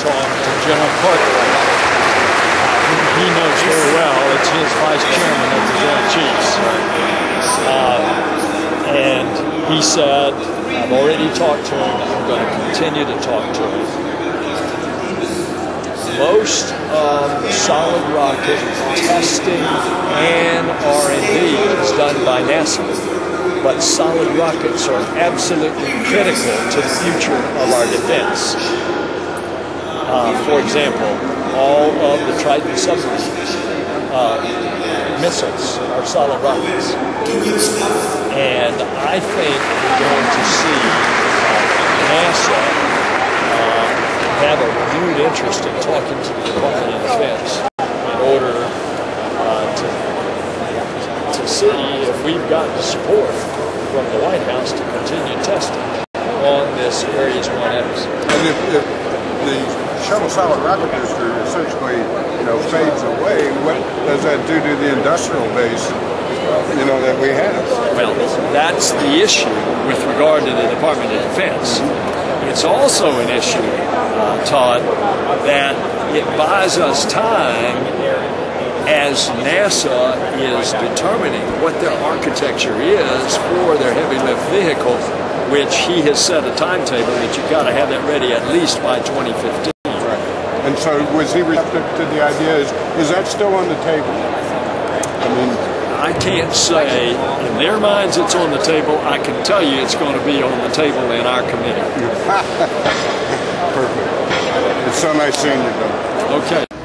talk to General Carter about it. He knows very well. It's his vice chairman of the Joint Chiefs. And he said, I've already talked to him. I'm going to continue to talk to him. Most of the solid rocket testing and R&D is done by NASA. But solid rockets are absolutely critical to the future of our defense. For example, all of the Trident submarines, missiles are solid rockets. And I think we're going to see NASA have a renewed interest in talking to the Department of Defense in order to see if we've got the support from the White House to continue testing on this Ares 1S. And if the shuttle solid rocket booster essentially, fades away, what does that do to the industrial base, that we have? Well, that's the issue with regard to the Department of Defense. It's also an issue, Todd, that it buys us time as NASA is determining what their architecture is for their heavy lift vehicle, which he has set a timetable that you've got to have that ready at least by 2015. Right. And so was he receptive to the idea? Is that still on the table? I mean, I can't say. In their minds it's on the table. I can tell you it's going to be on the table in our committee. Perfect. It's so nice seeing you, though. Okay.